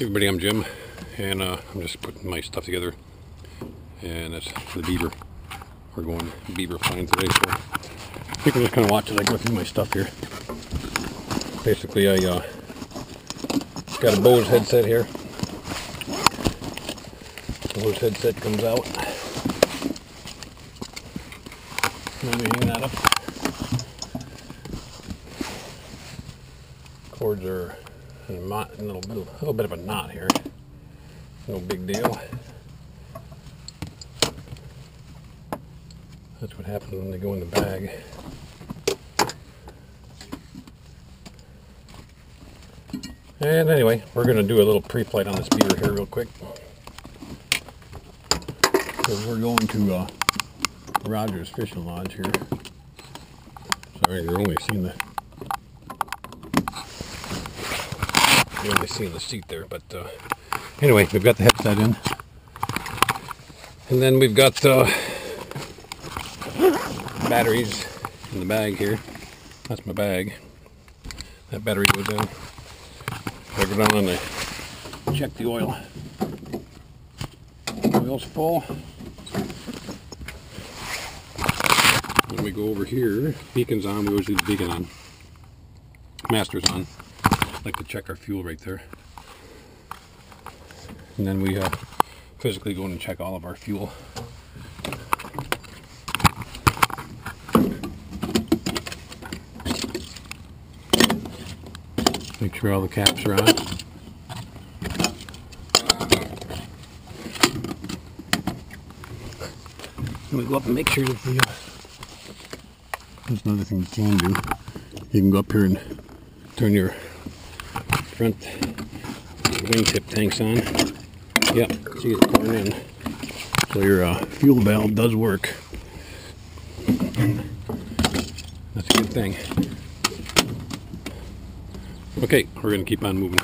Hey everybody, I'm Jim, and I'm just putting my stuff together, and that's for the beaver. We're going beaver flying today, so you can just kind of watch as I go through my stuff here. Basically, I got a Bose headset here. The Bose headset comes out. Let me hang that up. Cords are a little bit of a knot here. No big deal. That's what happens when they go in the bag. And anyway, we're going to do a little pre-flight on this beaver here real quick. So we're going to Rogers Fishing Lodge here. Sorry, you're only seeing the seat there, but anyway, we've got the headset in, and then we've got batteries in the bag here. That's my bag. That battery goes down. I go down and I check the oil. Oil's full. And we go over here. Beacon's on. We always leave the beacon on. Master's on. Like to check our fuel right there, and then we physically go in and check all of our fuel. Make sure all the caps are on. And we go up and make sure that the there's another thing you can do. You can go up here and turn your front wingtip tanks on. Yep, see it's pouring in. So your fuel valve does work. That's a good thing. Okay, we're going to keep on moving.